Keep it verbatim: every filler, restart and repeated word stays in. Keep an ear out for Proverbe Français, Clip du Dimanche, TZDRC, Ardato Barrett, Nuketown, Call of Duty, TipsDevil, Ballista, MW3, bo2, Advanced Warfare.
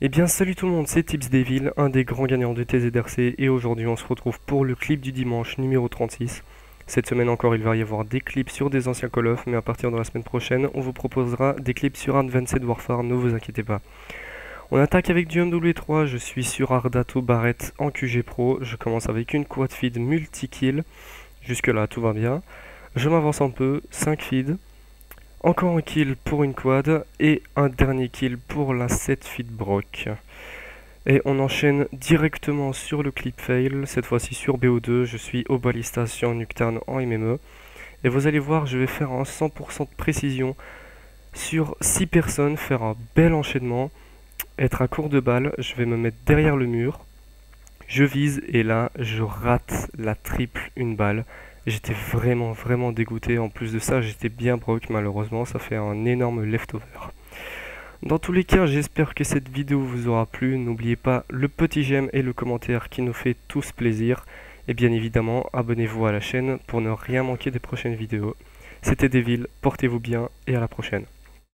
Eh bien salut tout le monde, c'est TipsDevil, un des grands gagnants de T Z D R C, et aujourd'hui on se retrouve pour le clip du dimanche numéro trente-six. Cette semaine encore il va y avoir des clips sur des anciens Call of, mais à partir de la semaine prochaine on vous proposera des clips sur Advanced Warfare, ne vous inquiétez pas. On attaque avec du M W trois, je suis sur Ardato Barrett en Q G Pro, je commence avec une quad feed multi-kill, jusque là tout va bien. Je m'avance un peu, cinq feeds. Encore un kill pour une quad et un dernier kill pour la sept feed Brock. Et on enchaîne directement sur le clip fail, cette fois-ci sur B O deux, je suis au Ballista sur Nuketown en M M E. Et vous allez voir, je vais faire un cent pour cent de précision sur six personnes, faire un bel enchaînement, être à court de balles, je vais me mettre derrière le mur, je vise et là je rate la triple une balle. J'étais vraiment vraiment dégoûté, en plus de ça j'étais bien broke, malheureusement ça fait un énorme leftover. Dans tous les cas j'espère que cette vidéo vous aura plu, n'oubliez pas le petit j'aime et le commentaire qui nous fait tous plaisir. Et bien évidemment abonnez-vous à la chaîne pour ne rien manquer des prochaines vidéos. C'était Devil, portez-vous bien et à la prochaine.